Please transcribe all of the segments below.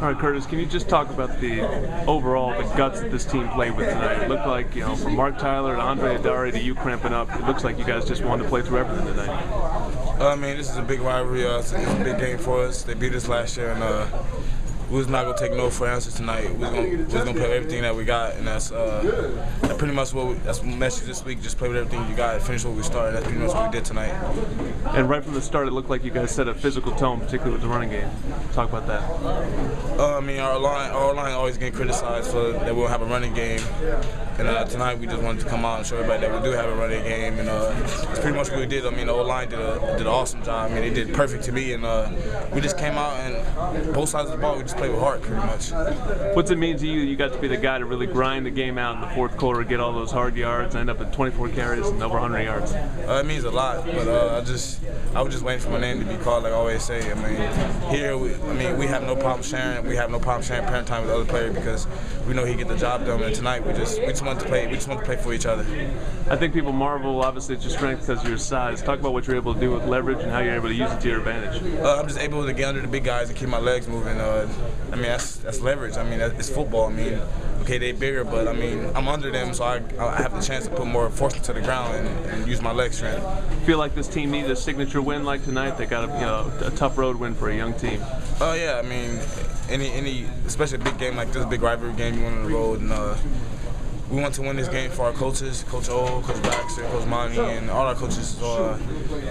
All right, Curtis, can you just talk about the guts that this team played with tonight? It looked like, from Mark Tyler and Andre Adari to you cramping up, it looks like you guys just wanted to play through everything tonight. I mean, this is a big rivalry. It's a big game for us. They beat us last year, and we was not going to take no for answers tonight. We was gonna play everything that we got, and that's pretty much that's the message this week. Just play with everything you got, finish what we started. That's pretty much what we did tonight. And right from the start, it looked like you guys set a physical tone, particularly with the running game. Talk about that. I mean, our line always getting criticized for that we don't have a running game, and tonight we just wanted to come out and show everybody that we do have a running game, and that's pretty much what we did. I mean, the O-line did an awesome job. I mean, they did perfect to me, and we just came out and both sides of the ball we just play with heart, pretty much. What's it mean to you? You got to be the guy to really grind the game out in the fourth quarter, get all those hard yards, end up at 24 carries and over 100 yards. It means a lot, but I was just waiting for my name to be called, like I always say. I mean, here, we have no problem sharing. We have no problem sharing parent time with the other player because we know he get the job done. And tonight, we just want to play. We just want to play for each other. I think people marvel, obviously, at your strength because of your size. Talk about what you're able to do with leverage and how you're able to use it to your advantage. I'm just able to get under the big guys and keep my legs moving. I mean, that's leverage. I mean, it's football. I mean, okay, they're bigger, but I mean, I'm under them, so I have the chance to put more force to the ground and use my leg strength. Feel like this team needed a signature win like tonight? They got a tough road win for a young team. Oh yeah, I mean, any especially a big game like this, big rivalry game, you went on the road, and we want to win this game for our coaches, Coach O, Coach Baxter, Coach Monty, and all our coaches. So,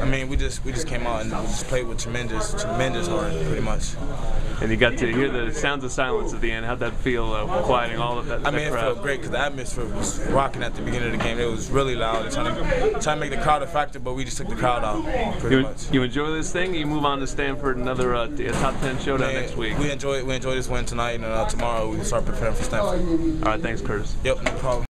I mean, we just came out and we just played with tremendous heart, pretty much. And you got to hear the sounds of silence at the end. How'd that feel, quieting all of that? I mean, it felt great because the atmosphere was rocking at the beginning of the game. It was really loud. Trying to make the crowd a factor, but we just took the crowd out, pretty much. You enjoy this thing? You move on to Stanford, another top 10 showdown next week. We enjoy this win tonight, and tomorrow we start preparing for Stanford. All right, thanks, Curtis. Yep. No problem.